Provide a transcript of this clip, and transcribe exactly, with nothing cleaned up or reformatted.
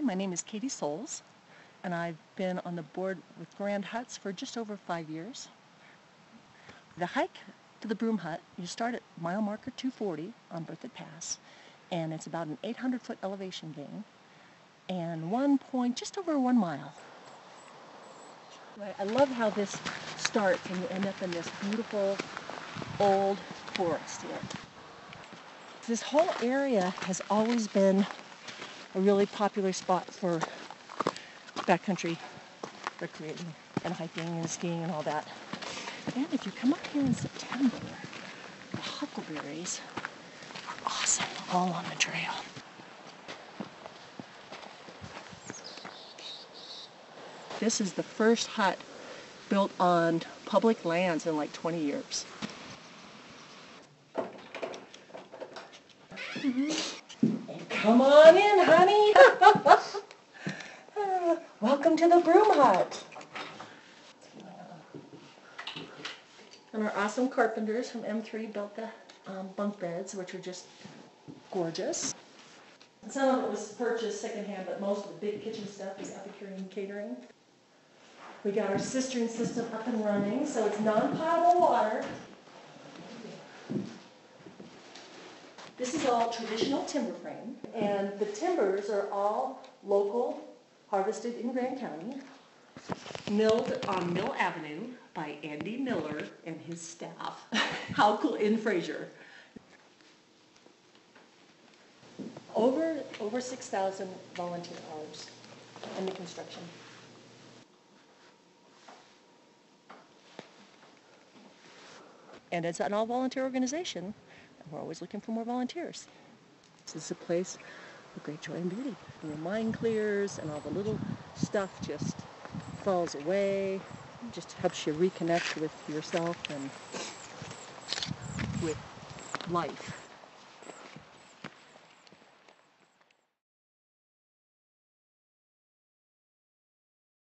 Hi, my name is Katie Soles, and I've been on the board with Grand Huts for just over five years. The hike to the Broome Hut, you start at mile marker two forty on Berthoud Pass, and it's about an eight hundred foot elevation gain, and one point, just over one mile. I love how this starts and you end up in this beautiful old forest here. This whole area has always been a really popular spot for backcountry recreating and hiking and skiing and all that. And if you come up here in September, the huckleberries are awesome, all on the trail. This is the first hut built on public lands in like twenty years. Mm-hmm. Come on in, honey! Welcome to the Broome Hut! And our awesome carpenters from M three built the um, bunk beds, which are just gorgeous. Some of it was purchased secondhand, but most of the big kitchen stuff is Epicurean catering. We got our cistern system up and running, so it's non-potable water. This is all traditional timber frame, and the timbers are all local, harvested in Grand County. Milled on Mill Avenue by Andy Miller and his staff. How cool, in Fraser. Over, over six thousand volunteer hours in the construction. And it's an all-volunteer organization. We're always looking for more volunteers. This is a place of great joy and beauty. Your mind clears and all the little stuff just falls away. It just helps you reconnect with yourself and with life.